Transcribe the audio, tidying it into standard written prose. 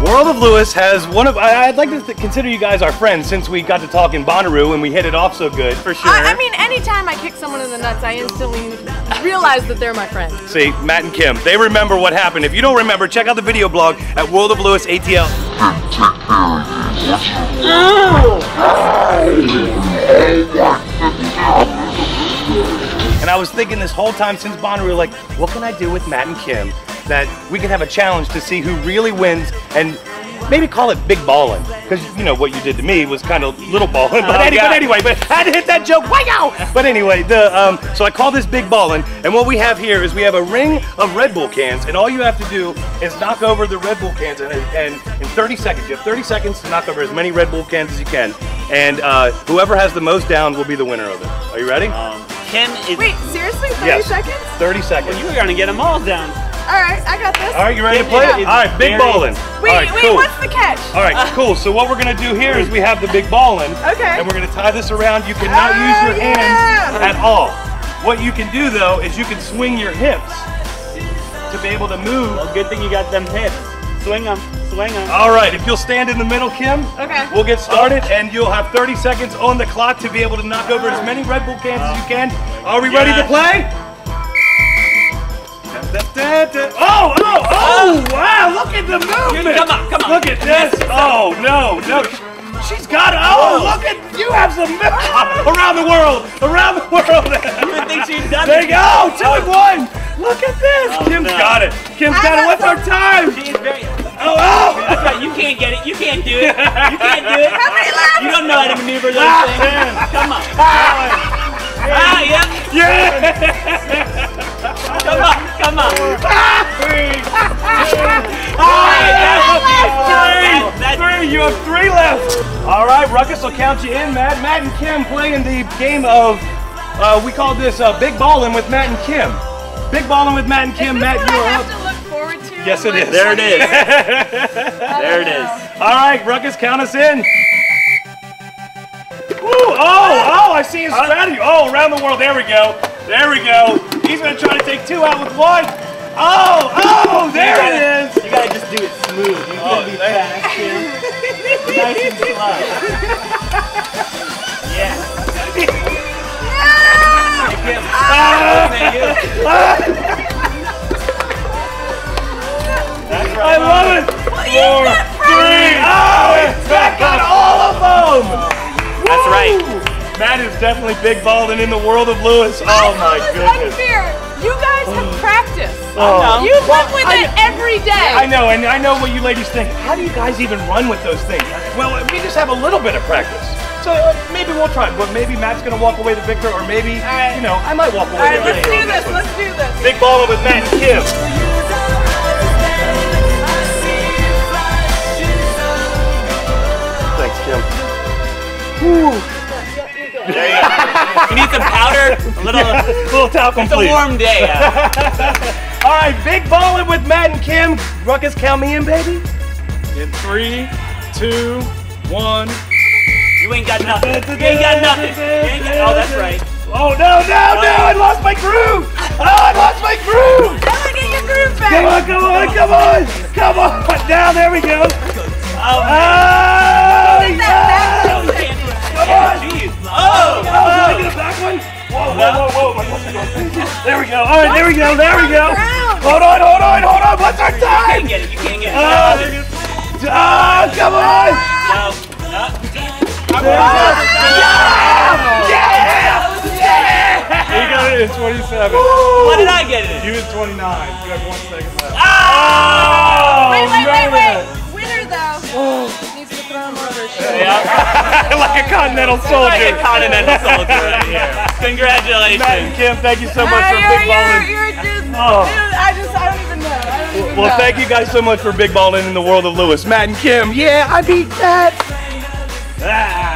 World of Lewis has one of, I'd like to consider you guys our friends since we got to talk in Bonnaroo and we hit it off so good, for sure. I mean, anytime I kick someone in the nuts, I instantly realize that they're my friends. See, Matt and Kim, they remember what happened. If you don't remember, check out the video blog at World of Lewis ATL. And I was thinking this whole time since Bonnaroo, like, what can I do with Matt and Kim that we can have a challenge to see who really wins, and maybe call it Big Ballin', because you know what you did to me was kind of little ballin', but I had to hit that joke. Wow! But anyway, so I call this Big Ballin', and what we have here is we have a ring of Red Bull cans, and all you have to do is knock over the Red Bull cans, and in 30 seconds, you have 30 seconds to knock over as many Red Bull cans as you can, and whoever has the most down will be the winner of it. Are you ready? Kim is... Wait, seriously? 30 seconds? 30 seconds. Well, you're gonna get them all down. All right, I got this. All right, you ready to play it? All right, Big Ballin'. Wait, cool. What's the catch? All right, cool. So what we're gonna do here is we have the Big Ballin'. Okay. And we're gonna tie this around. You cannot use your hands at all. What you can do though is you can swing your hips to be able to move. Well, good thing you got them hips. Swing them, swing them. All right, if you'll stand in the middle, Kim. Okay. We'll get started, and you'll have 30 seconds on the clock to be able to knock over as many Red Bull cans as you can. Are we ready to play? Oh, wow, look at the movement. Come on. Look at this. Oh, no. She's got it. Oh, look at, you have some around the world. I think she's done it. There you go, 2-1. Look at this. Oh, Kim's got it. Kim's got it. What's our time? She's very... Oh. You can't get it. You can't do it. You can't do it. You don't know how to maneuver those things. Come on. Yeah. Come on. 3. You have 3 left. All right, Ruckus will count you in, Matt. Matt and Kim playing the game of, we call this Big Ballin' with Matt and Kim. Big Ballin' with Matt and Kim. Matt, you are up. Yes, it is. There it is. There it is. All right, Ruckus, count us in. Oh, I see his strategy. Oh, around the world. There we go. He's going to try to take 2 out with 1. Oh, there it is. You got to just do it smooth. You got to be fast. Nice and slow. Yeah. No! That's right. I love it. 4, 3. Oh, it's back on all of them. That's right. Matt is definitely Big Ballin' in the World of Lewis. Oh my goodness. You guys have practiced. You run with it every day. I know, and I know what you ladies think. How do you guys even run with those things? Well, we just have a little bit of practice. So maybe we'll try, but maybe Matt's going to walk away the victor, or maybe, you know, I might walk away the victor. All right, let's do this. Big Ballin' with Matt and Kim. Thanks, Kim. Ooh. There you go. You need some powder, a little talcum, please. It's a warm day. All right, Big Ballin' with Matt and Kim. Ruckus, count me in, baby. In 3, 2, 1. You ain't got nothing. Oh, that's right. Oh, no, I lost my groove. Come on, get your groove back. Come on. Down, there we go. There we go. Hold on. What's our time? You can't get it. Come on. Yeah! You got it in 27. What did I get it in? You in 29. You have 1 second left. Wait. Winner, though. Needs to throw him over his shoulder. Yeah. Like a continental soldier. Yeah. Congratulations. Matt and Kim, thank you so much for Big Ballin'. I don't even know. Well, thank you guys so much for Big Ballin' in the World of Lewis. Matt and Kim, I beat that.